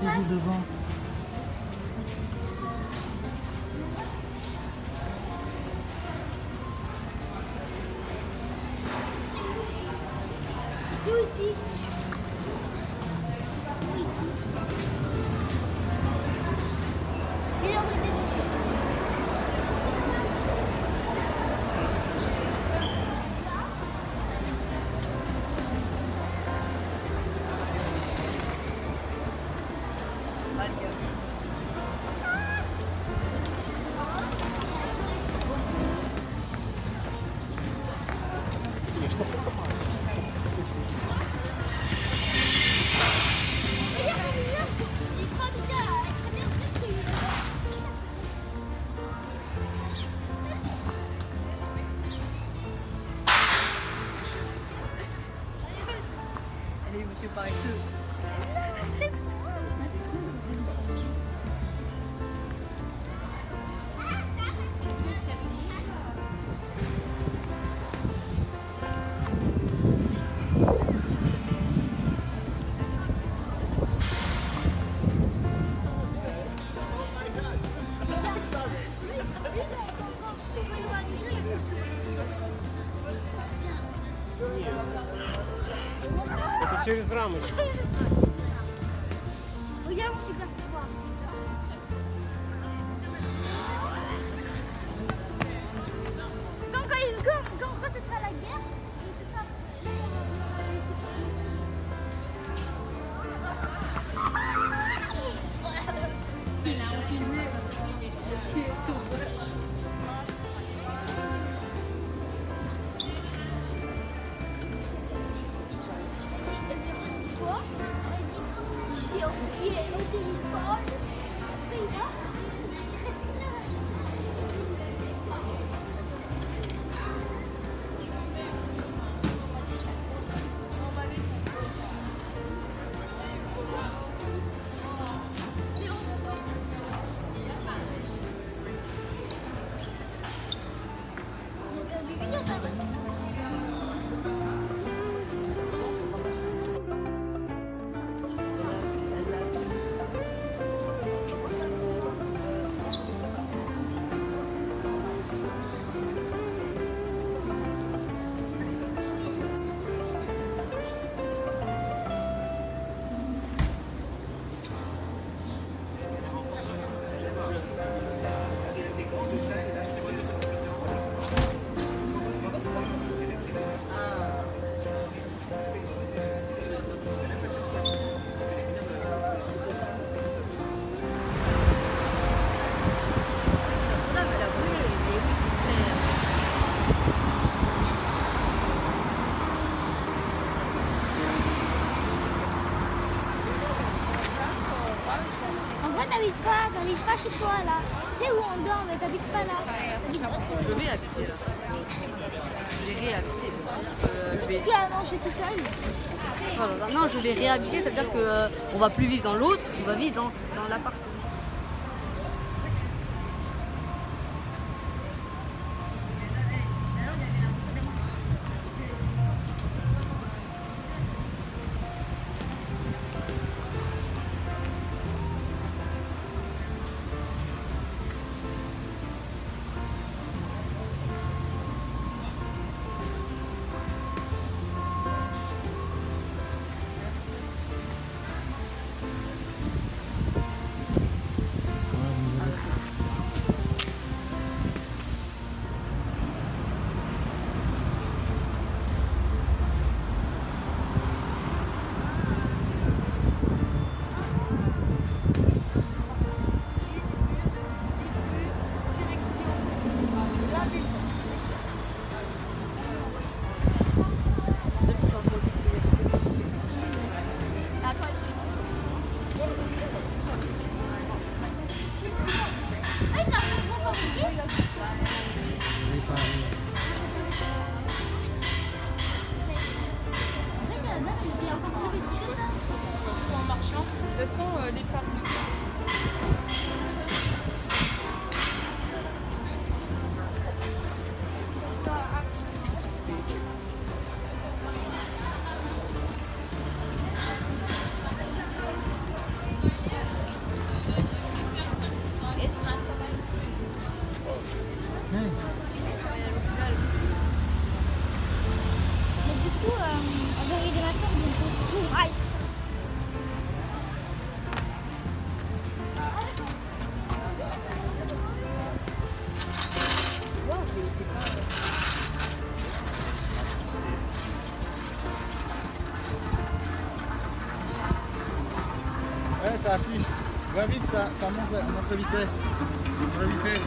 du devant. C'est où ici? Allez, monsieur paresseux. C'est bon. Это через рамочку. Я уже готова. T'habites pas chez toi là. Tu sais où on dort, mais t'habites pas là. Je vais habiter là. Je vais réhabiter. Tu vas manger tout seul. Non, je vais réhabiter, ça veut dire qu'on va plus vivre dans l'autre, on va vivre dans l'appartement. ça affiche. Va vite, ça montre la vitesse. La vitesse.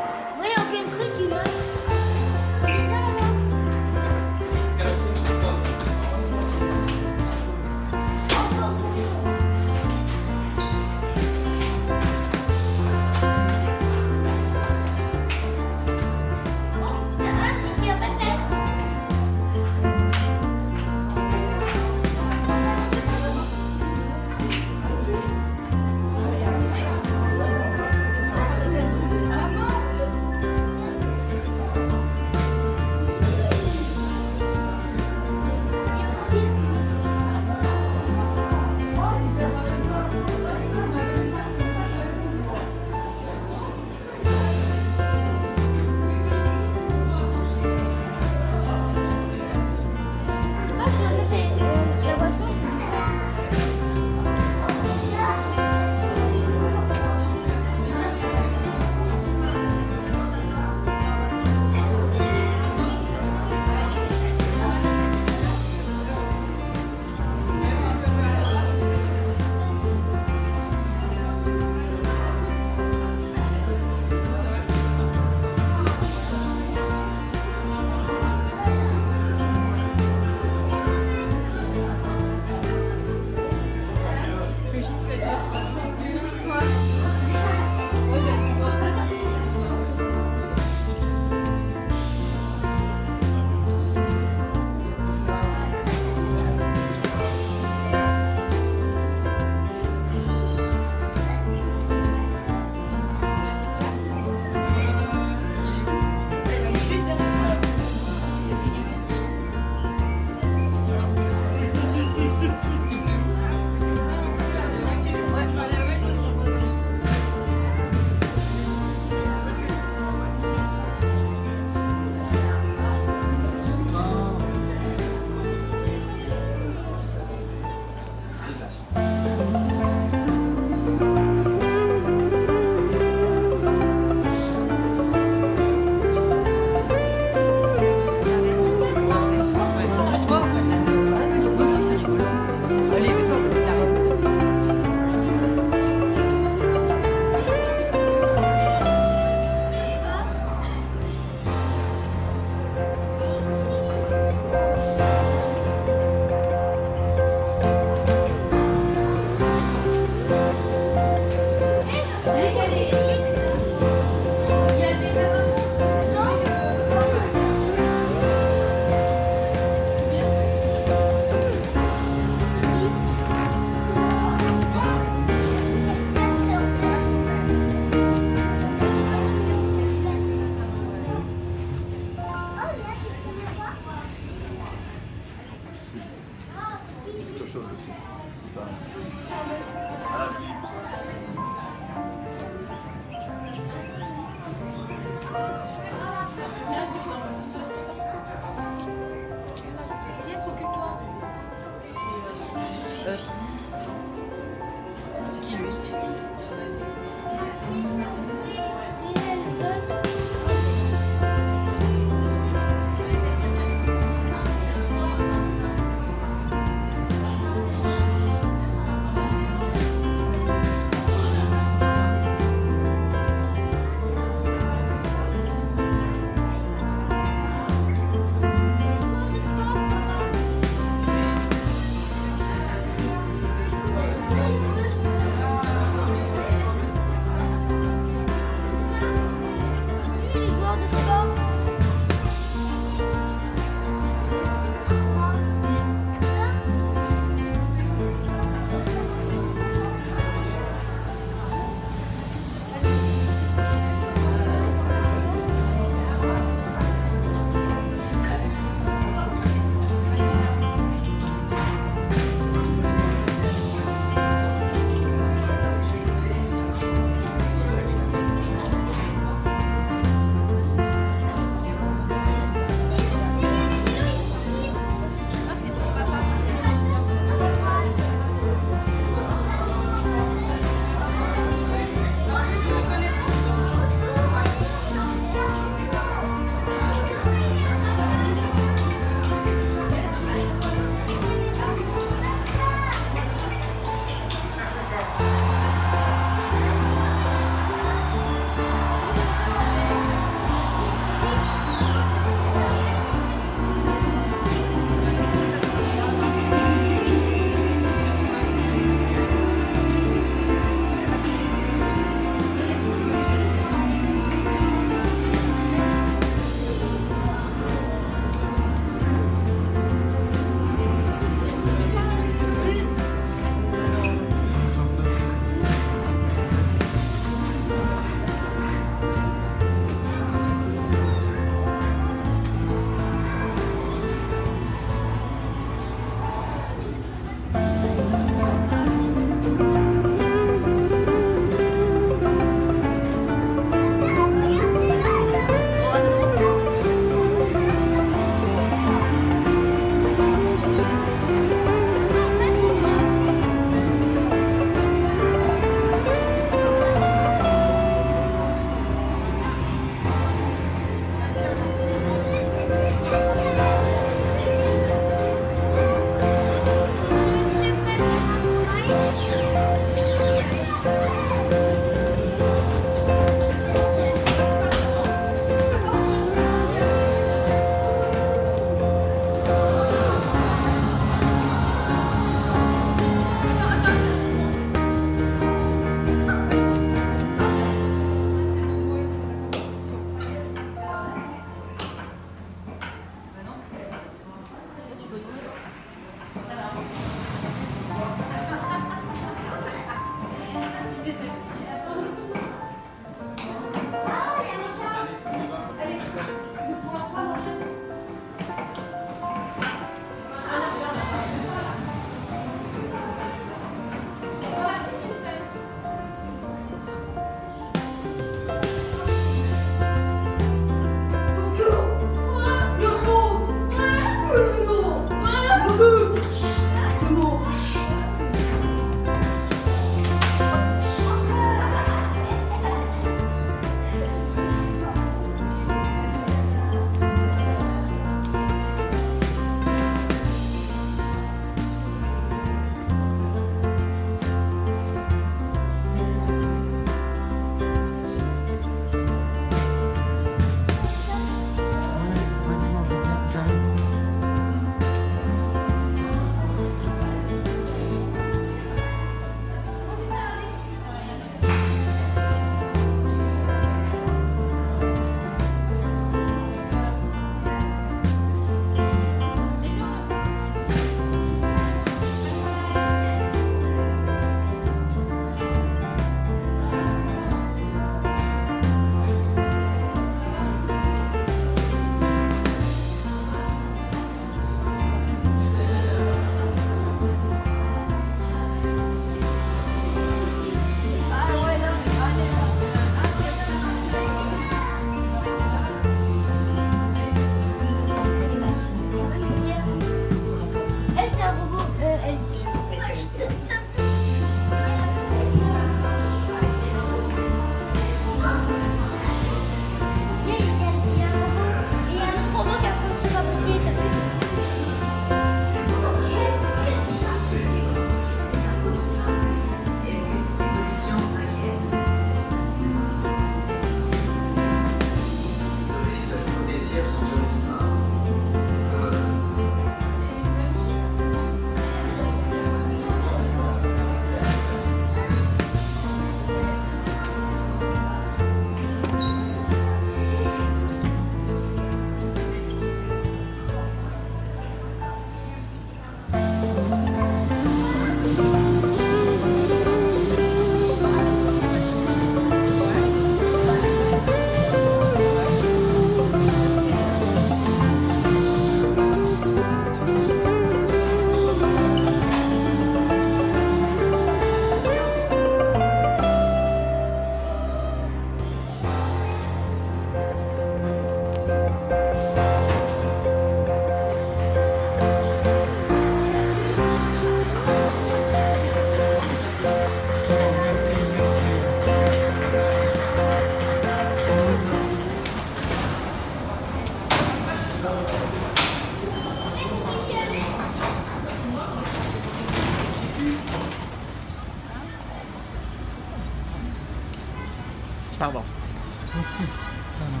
Let's see. I don't know.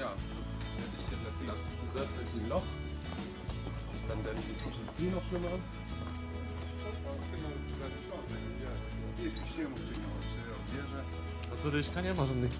ja, das hätte ich jetzt erst gedacht. Du surfst irgendwie ein Loch, dann werden die Fische viel noch schlimmer. A to ryśka nie ma żadnych.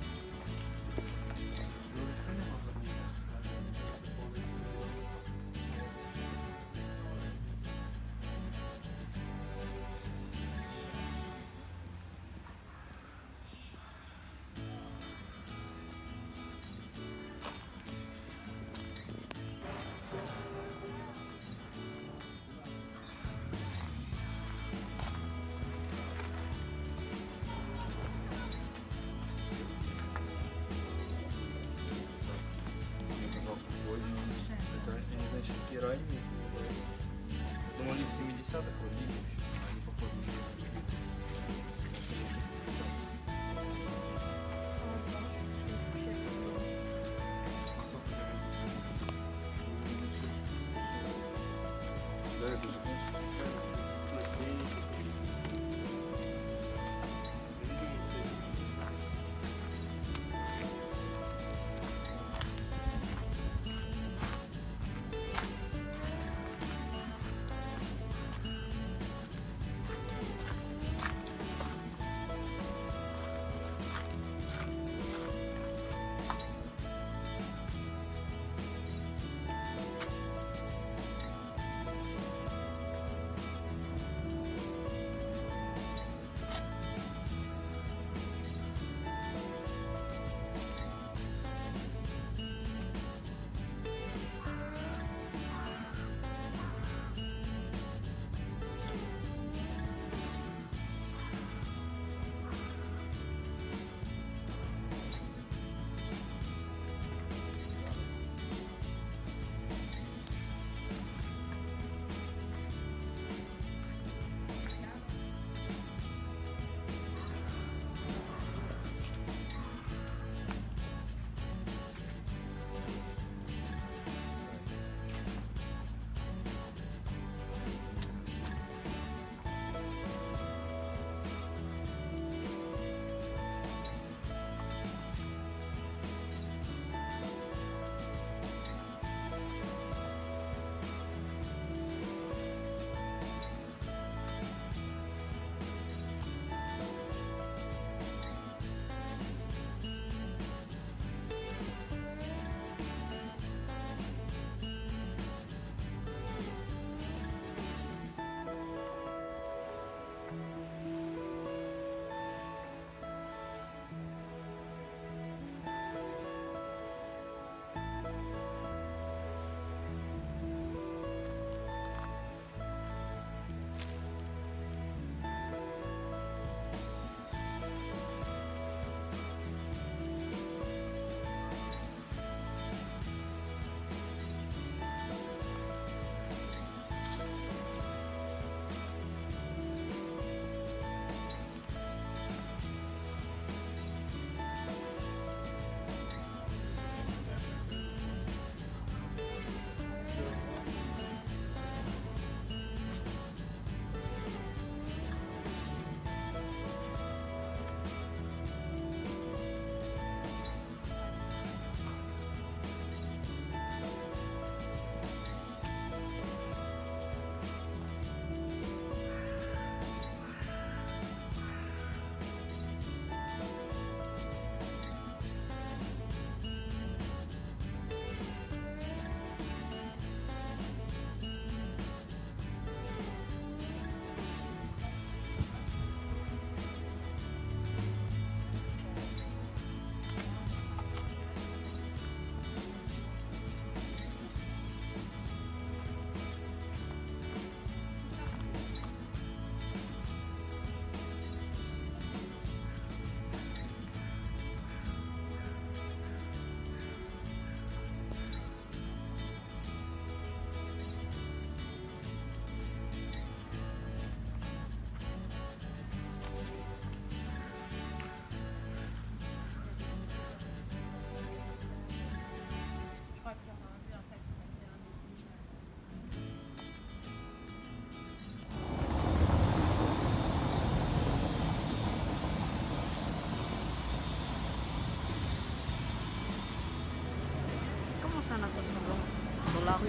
ça ma sauce fondue dans la rue.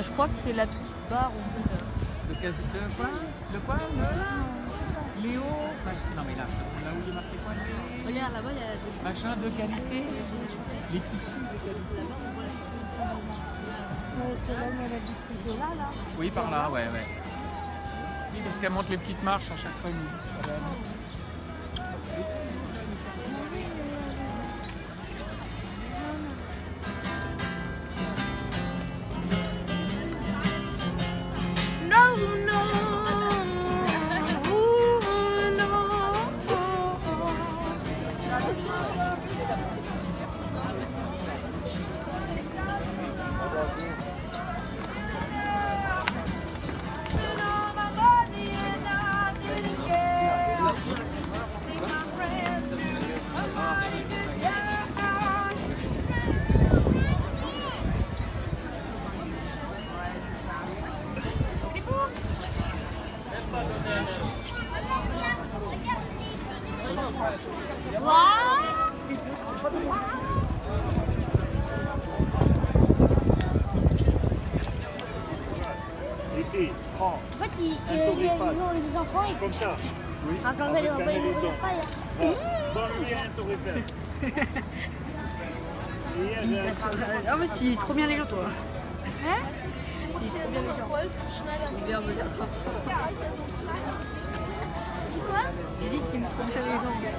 Je crois que c'est la petite barre où on peut... De quoi Léo. Non mais là, là où j'ai marqué quoi Léo. Regarde, là-bas il y a des... Machin de qualité. Les tissus de qualité. Là-bas on voit la... C'est là où elle a dit plutôt là. Oui, par là, ouais, ouais. Oui, parce qu'elle monte les petites marches à chaque fois. Ici, prends. En fait, les enfants, ils comme ça. Oui. Ah, quand ça, les enfants, ils ne bougent pas. Ah, mais tu lis trop bien les gens, toi. Hein? Tu lis trop bien les gens. Quoi? J'ai dit qu'ils me font ça les gens.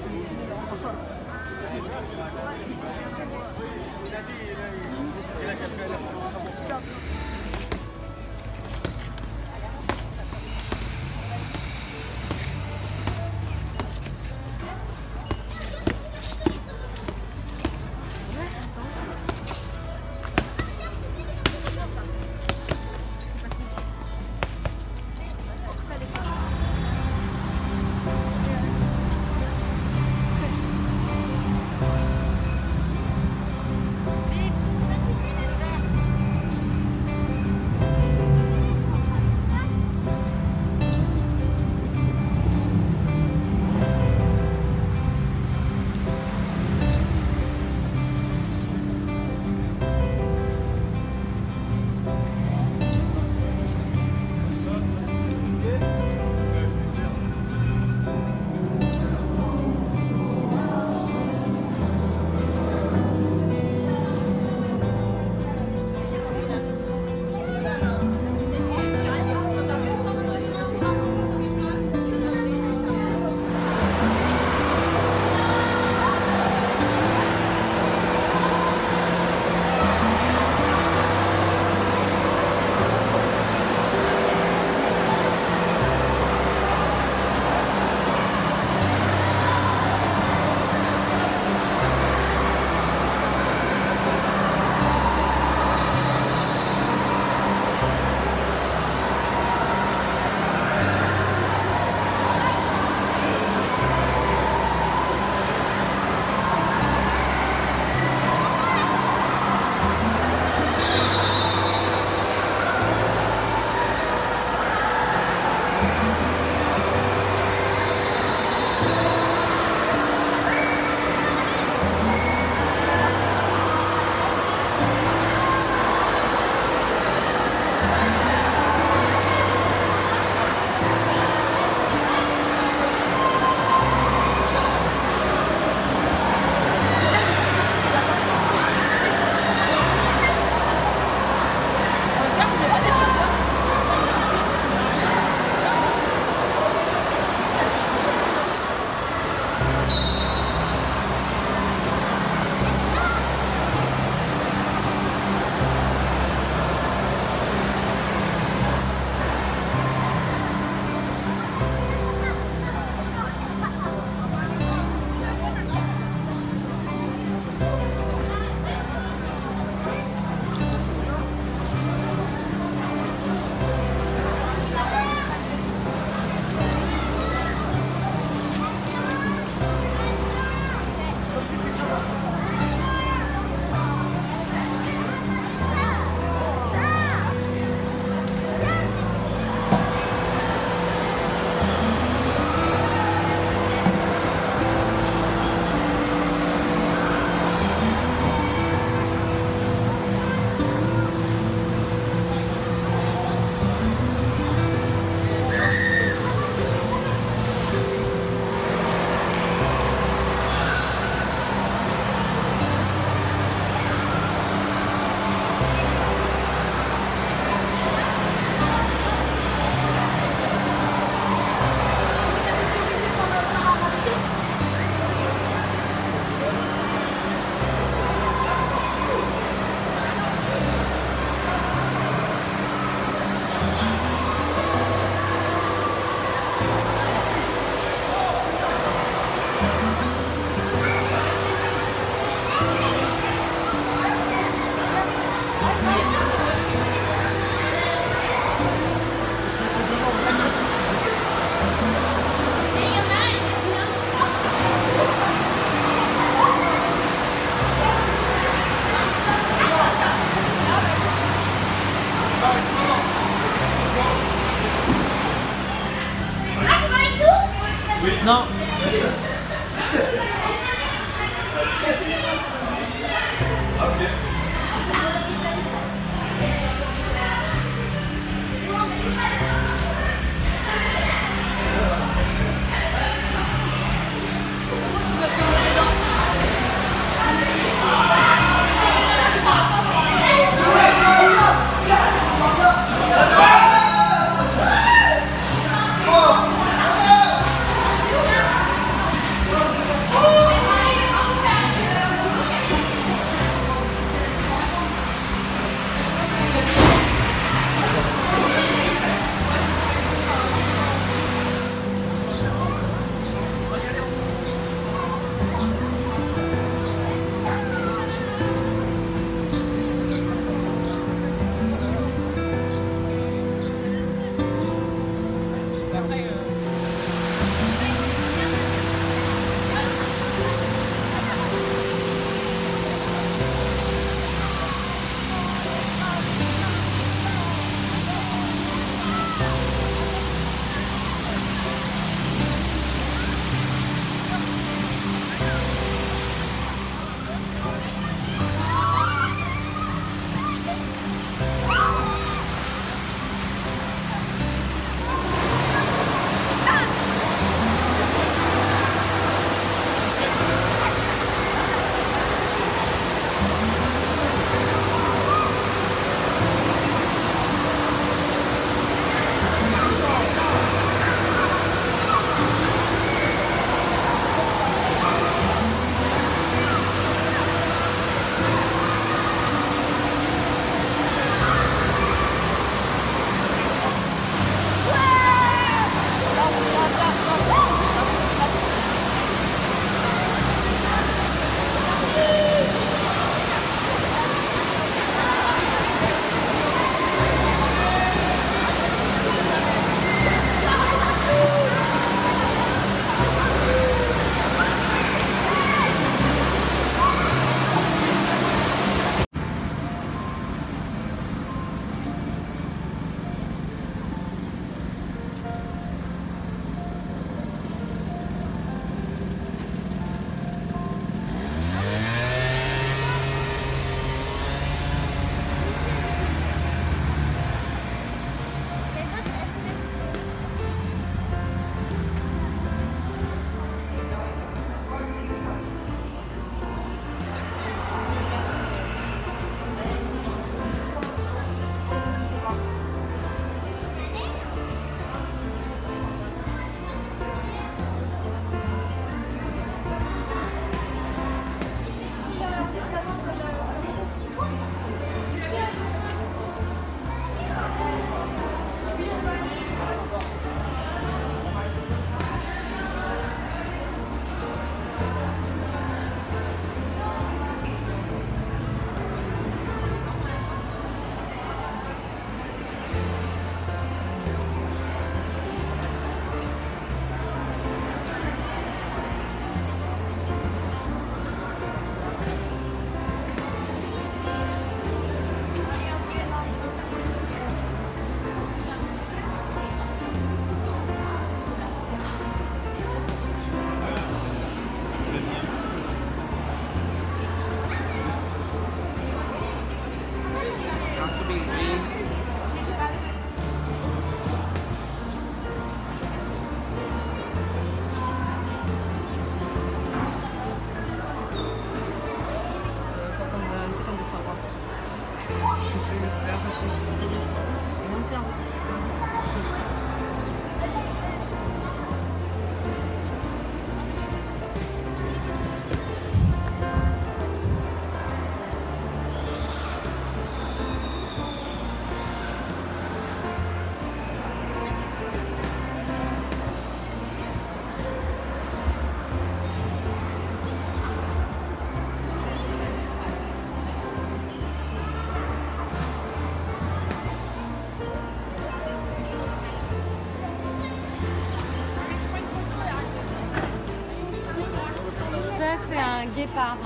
Départ.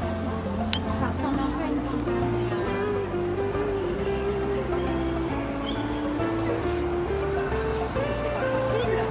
Ça ressemble un peu à une C'est pas possible.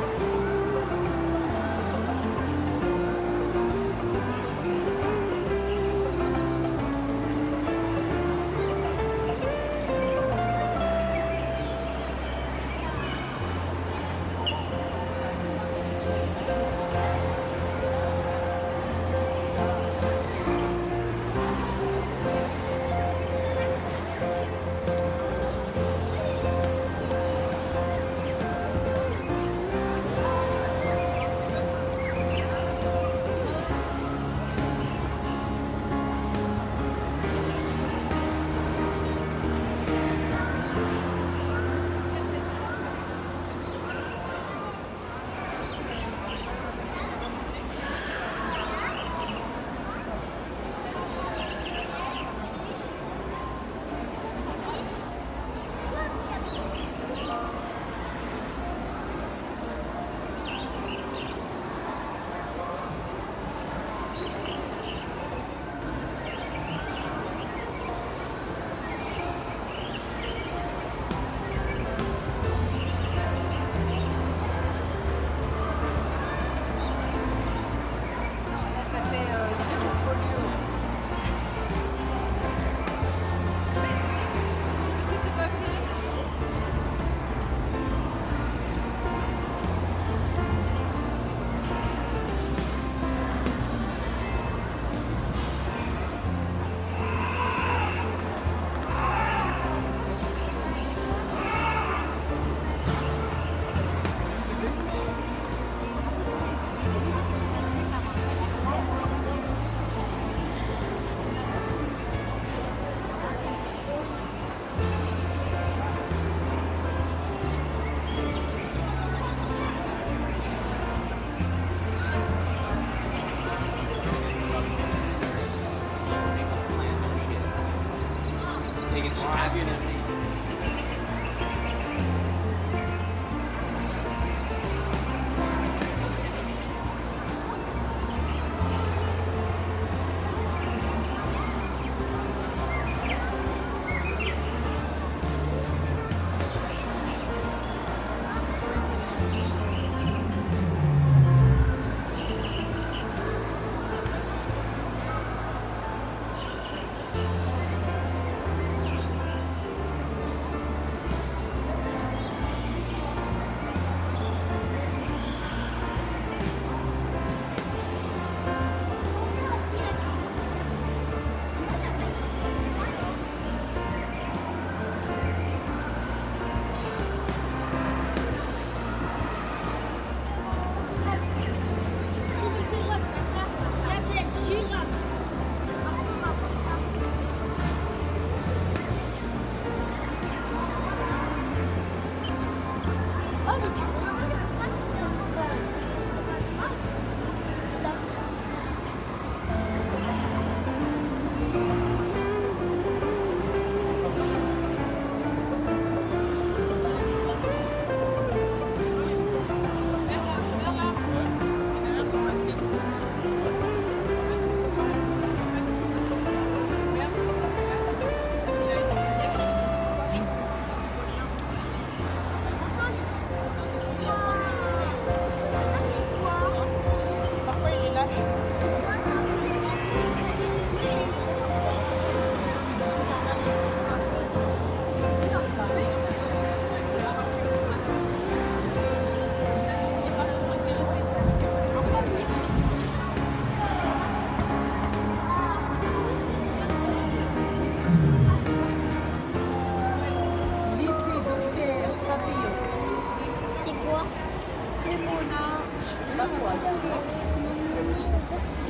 think it should have unity.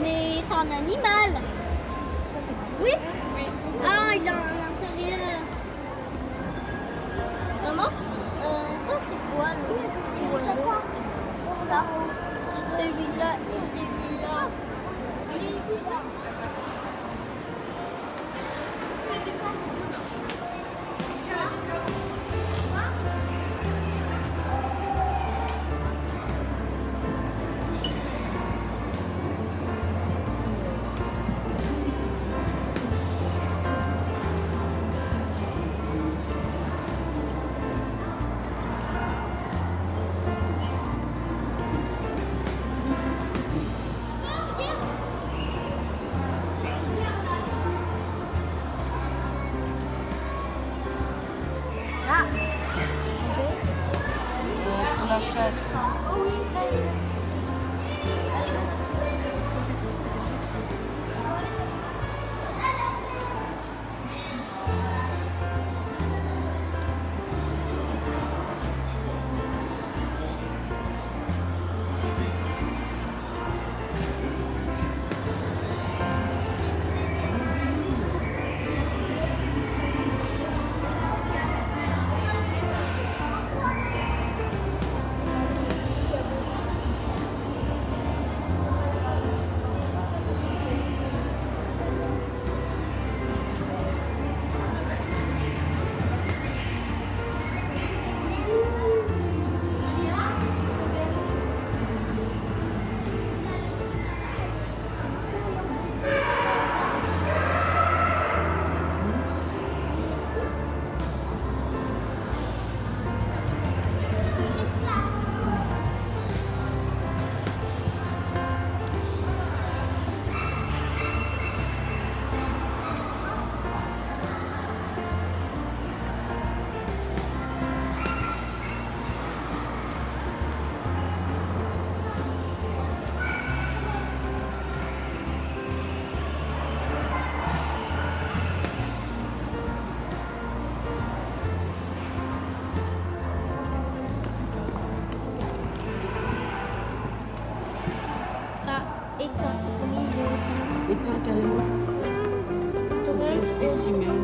Mais c'est un animal. Oui? Oui. Ah, il a un intérieur. Maman, ça c'est quoi le petit oiseau? Ça, celui-là et celui-là. La chasse. Oh oui, éteint carrément. Donc un spécimen.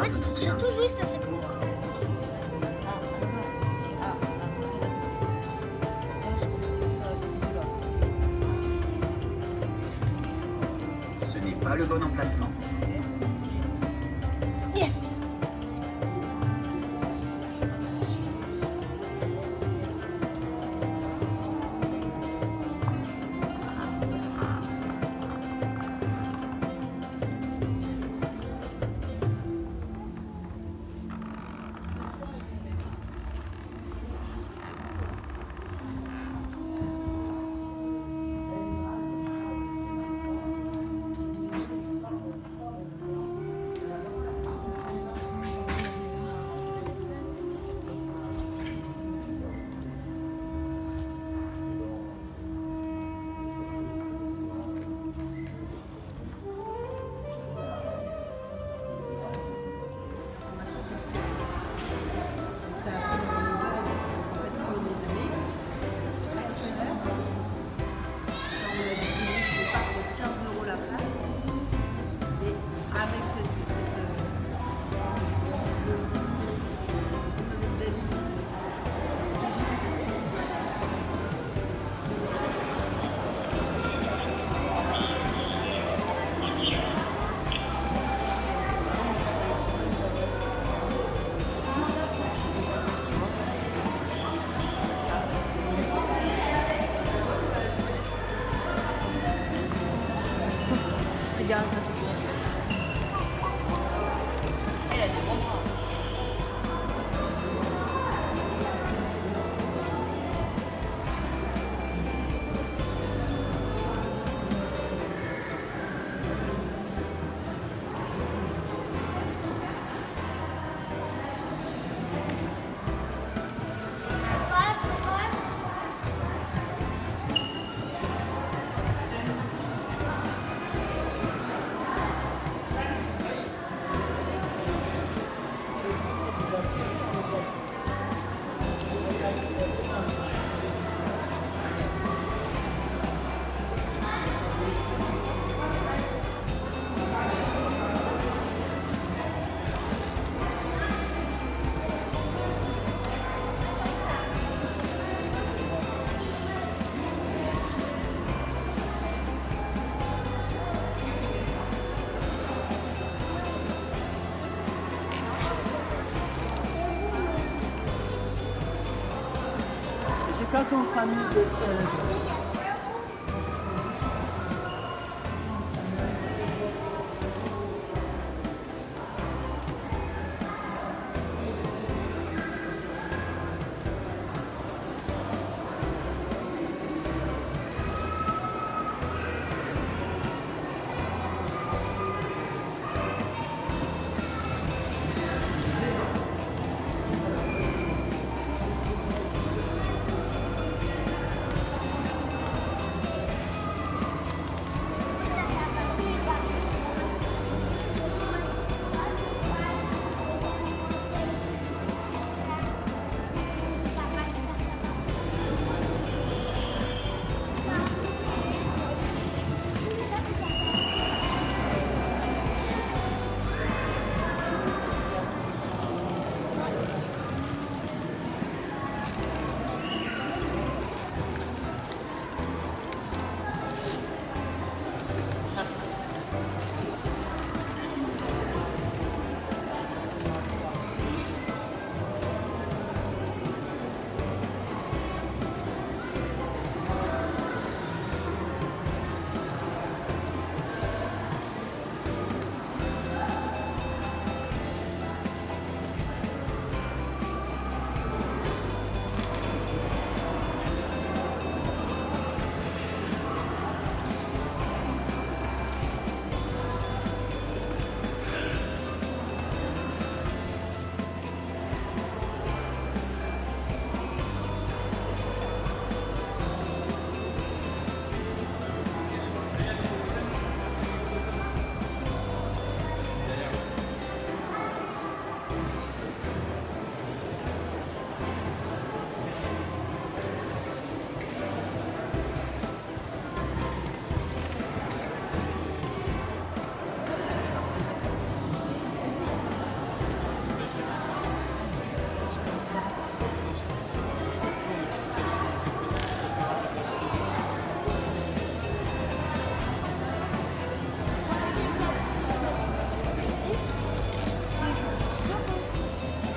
regarde tout ça. C'est tout juste à chaque fois. Ce n'est pas le bon emplacement. Yes. Regarde, ça se voit. Elle a des gros bras. J'ai peur qu'on sera mis de seul.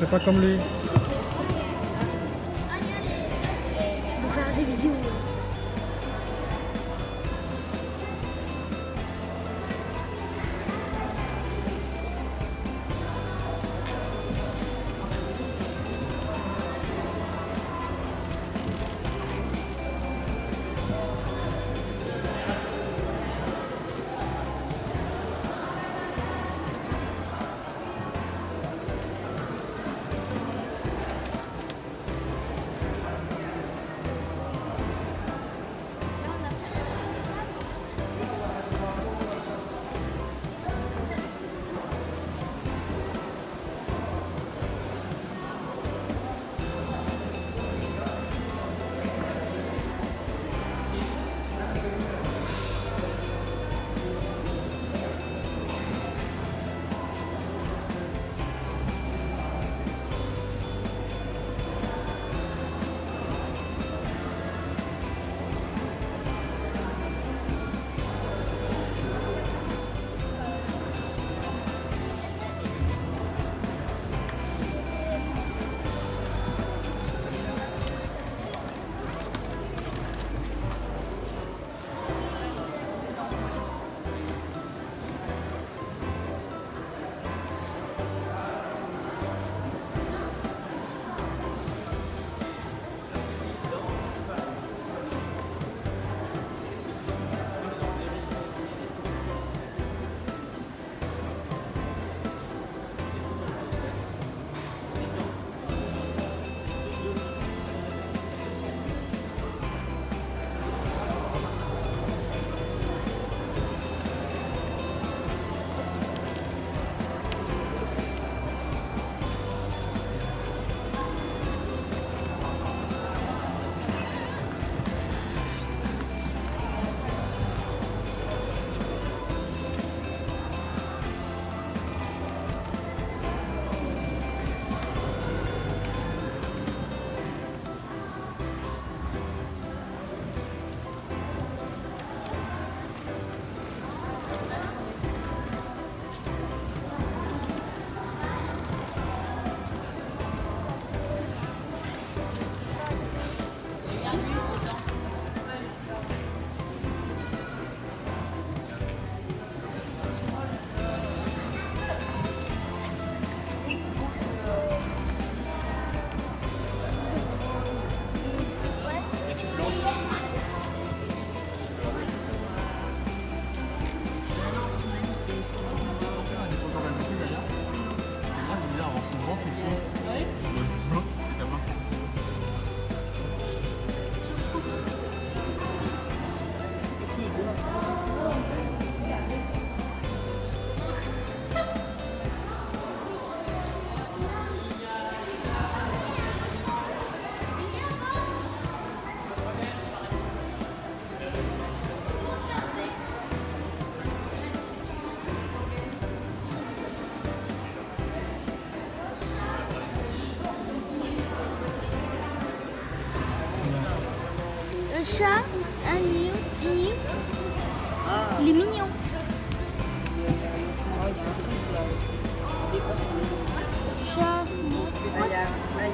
C'est pas comme lui. On va faire des vidéos. Un chat, un lion, il est mignon. Chat, c'est quoi? Un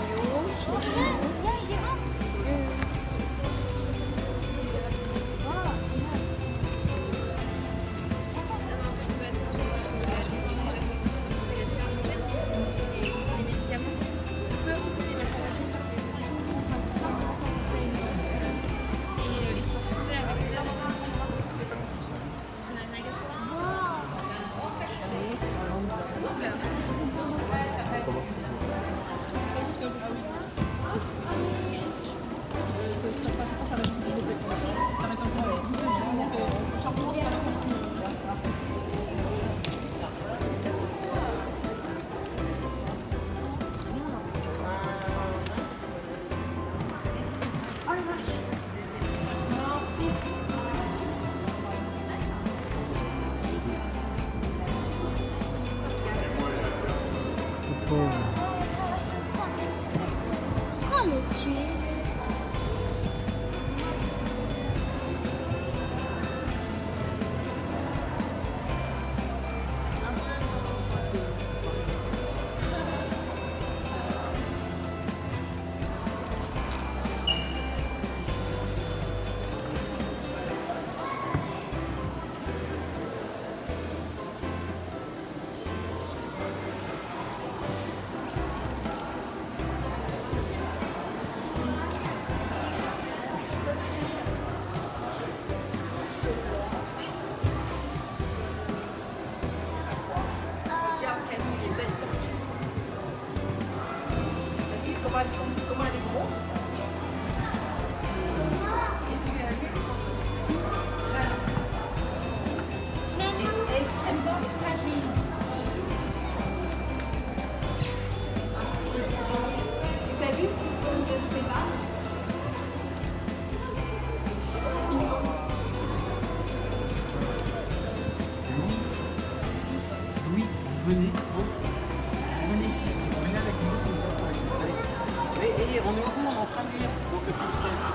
venez ici, venez avec nous, nous attendons. Et on est au courant, on fera le lire. Donc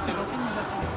c'est gentil de nous attendre.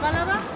là-bas, là-bas.